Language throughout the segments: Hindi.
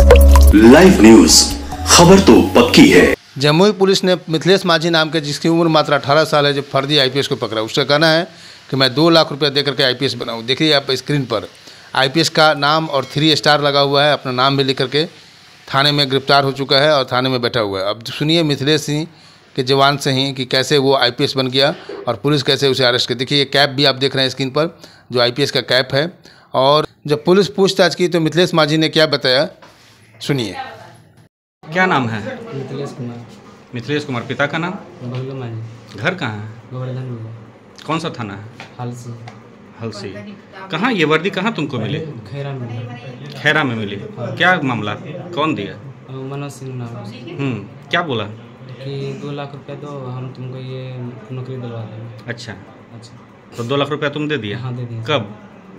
लाइव न्यूज, खबर तो पक्की है। जमुई पुलिस ने मिथिलेश माझी नाम के, जिसकी उम्र मात्र 18 साल है, जो फर्जी आईपीएस को पकड़ा। उसका कहना है कि मैं 2 लाख रुपया देकर के आईपीएस बनाऊँ। देखिए आप स्क्रीन पर आईपीएस का नाम और 3 स्टार लगा हुआ है, अपना नाम भी लिख करके थाने में गिरफ्तार हो चुका है और थाने में बैठा हुआ है। अब सुनिए मिथिलेश सिंह के जवान से ही कि कैसे वो आईपीएस बन गया और पुलिस कैसे उसे अरेस्ट कर। देखिए ये कैप भी आप देख रहे हैं स्क्रीन पर, जो आईपीएस का कैप है। और जब पुलिस पूछताछ की तो मिथिलेश माझी ने क्या बताया, सुनिए। क्या नाम है? मिथिलेश कुमार। मिथिलेश कुमार, पिता का नाम? भोलू माझी। घर कहाँ है? गोवर्धन में। कौन सा थाना है? हलसी। हलसी। कहाँ ये वर्दी कहाँ तुमको मिली? खैरा में। खैरा में मिली। क्या मामला, कौन दिया? मनोज सिंह नाम। क्या बोला? कि 2 लाख रुपया दो, हम तुमको ये नौकरी दिलवा देंगे। अच्छा अच्छा, तो 2 लाख रुपया तुम दे दिया? हाँ दे दिया। कब?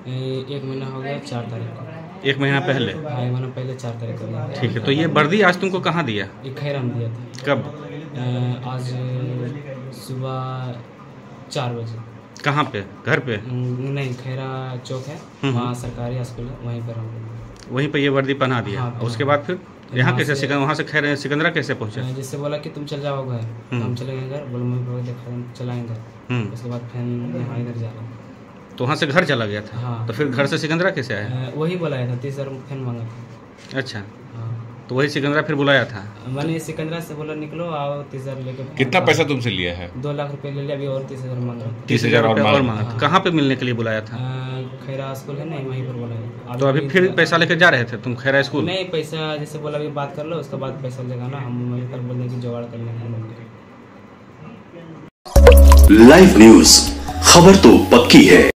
1 महीना हो गया, 4 तारीख को। 1 महीना पहले? हाँ, 1 महीना पहले 4 तारीख को। ठीक है, तो ये वर्दी आज तुमको कहाँ दिया? खैरा में दिया था। कब? आज सुबह 4 बजे। कहाँ पे, घर पे? नहीं, खैरा चौक है, वहाँ सरकारी हॉस्पिटल, वहीं पर हम वहीं पर ये वर्दी पहना दिया। हाँ, उसके बाद फिर यहाँ कैसे वहाँ से खैर सिकंदरा कैसे पहुँचे? जिससे बोला कि तुम चल जाओ घर, हम चले गए घर, बोल मम्मी देखा चलाएँगे। उसके बाद फिर यहाँ इधर जा रहा, तो वहाँ से घर चला गया था। हाँ। तो फिर घर से सिकंदरा कैसे आया? वही बुलाया था, 30,000 मांगा था। अच्छा। हाँ। तो वही सिकंदरा फिर बुलाया था, मैंने सिकंदरा से बोला निकलो आओ, 30,000 लेके। कितना पैसा तुमसे लिया है? 2 लाख रुपए ले लिया, अभी और 30,000 मांगा। 30,000 और मांगा। कहाँ पे मिलने के लिए बुलाया था? खैरा स्कूल है, नहीं वहीं पर बुलाया। तो अभी फिर पैसा लेकर जा रहे थे तुम खैरा स्कूल? नहीं, पैसा जैसे बोला अभी बात कर लो, उसके बाद पैसा लेगा ना, हम मिलकर बोलने की जुगाड़ कर लेंगे। लाइव न्यूज, खबर तो पक्की है।